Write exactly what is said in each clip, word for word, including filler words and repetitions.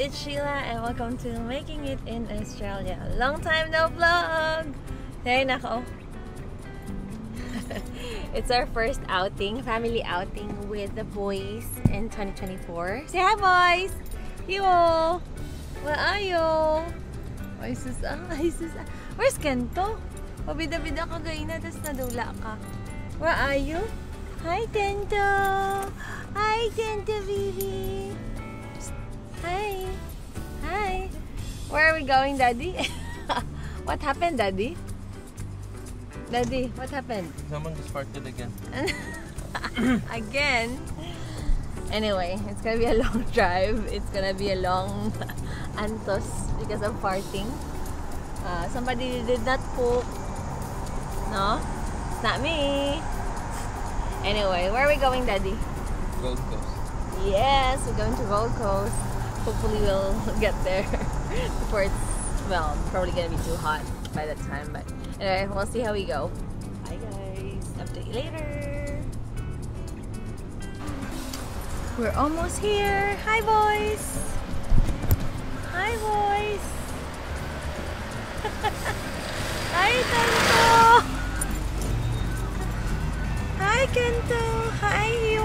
it's Sheila and welcome to Making It in Australia. Long time no vlog! Hey, nako. It's our first outing, family outing with the boys in twenty twenty-four. Say hi, boys! Yo! Where are you? Ay, susa. Ay, susa. Where's Kento? Pabida-bida ka gayna, tas nadula ka. Where are you? Hi, Kento! Hi, Kento, baby! Hi! Hi! Where are we going, Daddy? What happened, Daddy? Daddy, what happened? Someone just parked it again. Again? Anyway, it's gonna be a long drive. It's gonna be a long antos because of farting. Uh, somebody did not poop. No? It's not me! Anyway, where are we going, Daddy? Gold Coast. Yes, we're going to Roel. Hopefully we'll get there before it's, well, probably gonna be too hot by that time, but anyway, we'll see how we go. Bye guys, update you later. We're almost here. Hi boys. Hi boys. Hi Kento. Hi Kento. Hi you.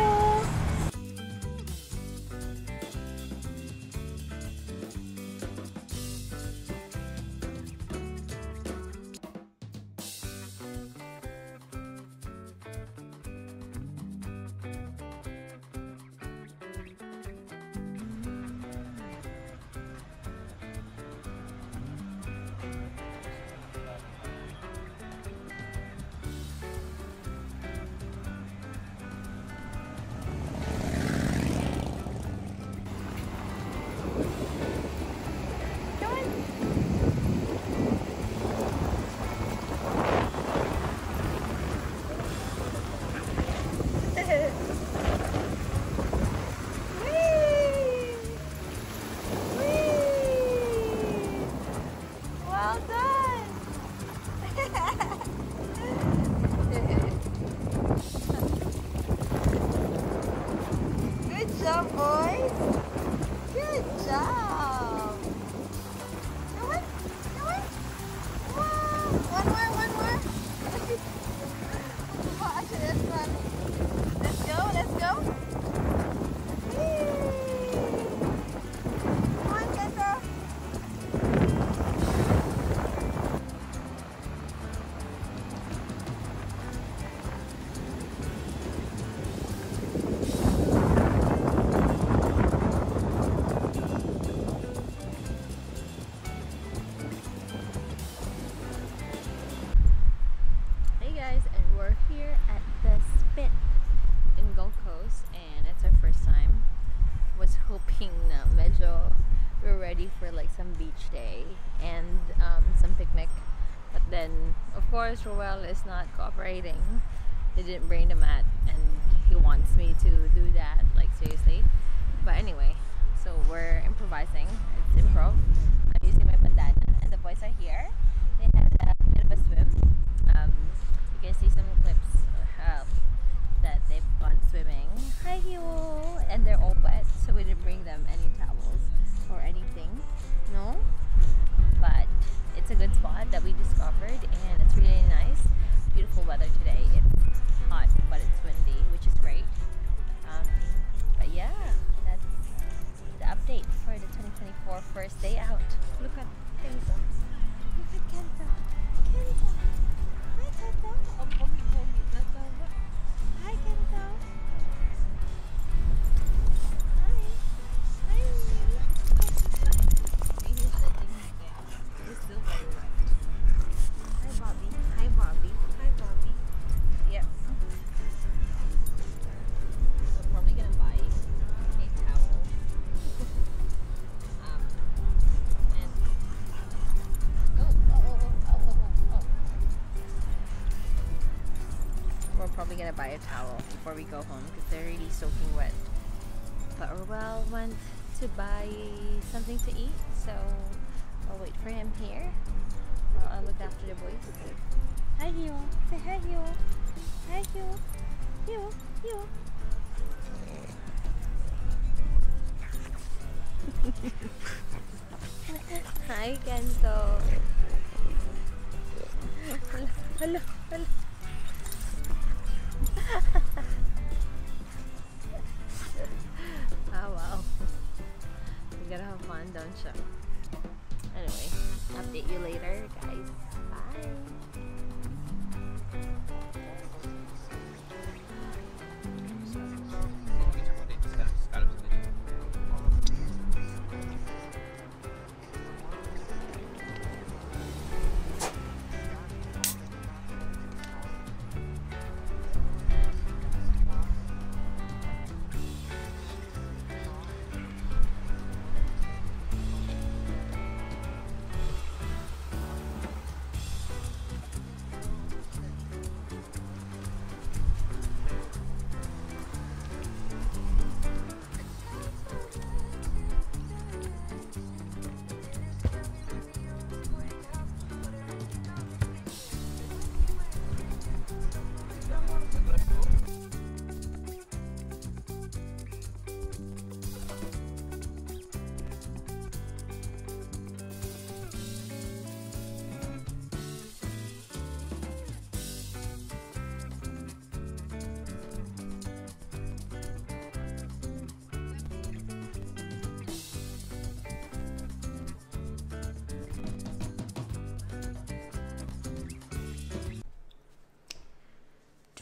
Roel is not cooperating. They didn't bring the mat and he wants me to do that, like seriously. But anyway, so we're improvising. It's improv. I'm using my bandana and the boys are here. They had a bit of a swim. Um, you can see some clips uh, that they've gone swimming. Hi you! And they're all wet, so we didn't bring them any towels or anything. No? But it's a good spot that we discovered and it's really nice. Beautiful weather today. It's hot but it's windy, which is great. Um, but yeah, that's the update for the twenty twenty-four first day out. Look at Kento. Look at Kento. Kento. Hi Kento. Oh, oh, oh, hi Kento. Probably gonna buy a towel before we go home because they're really soaking wet. But Roel went to buy something to eat, so I'll wait for him here. Well, I'll look after the boys. Hi you! Say hi you! Hi you! You! You! Hi, Kento. Hello, hello. Oh wow. We gotta have fun, don't you? Anyway, update you later, guys. Bye.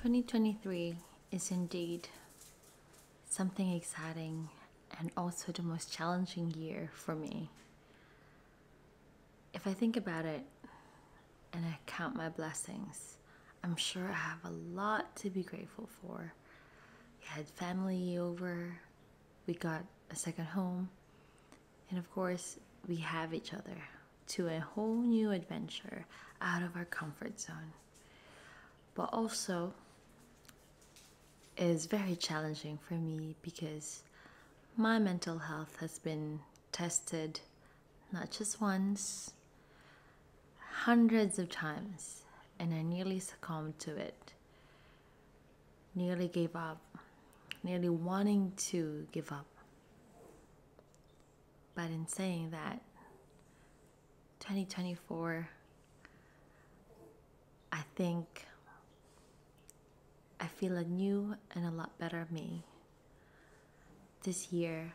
twenty twenty-three is indeed something exciting and also the most challenging year for me. If I think about it and I count my blessings, I'm sure I have a lot to be grateful for. We had family over, we got a second home, and of course we have each other to a whole new adventure out of our comfort zone. But also, it is very challenging for me because my mental health has been tested not just once, hundreds of times, and I nearly succumbed to it, nearly gave up, nearly wanting to give up. But in saying that, twenty twenty-four, I think I feel a new and a lot better me. This year,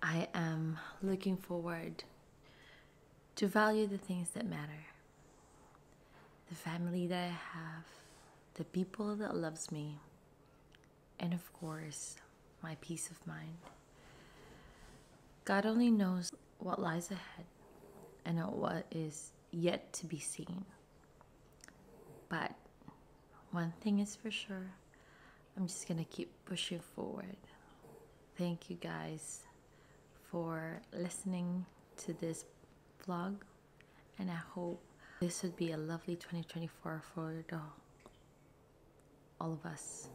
I am looking forward to value the things that matter. The family that I have, the people that loves me, and of course, my peace of mind. God only knows what lies ahead and what is yet to be seen. But one thing is for sure, I'm just gonna keep pushing forward. Thank you guys for listening to this vlog, and I hope this would be a lovely twenty twenty-four for all of us.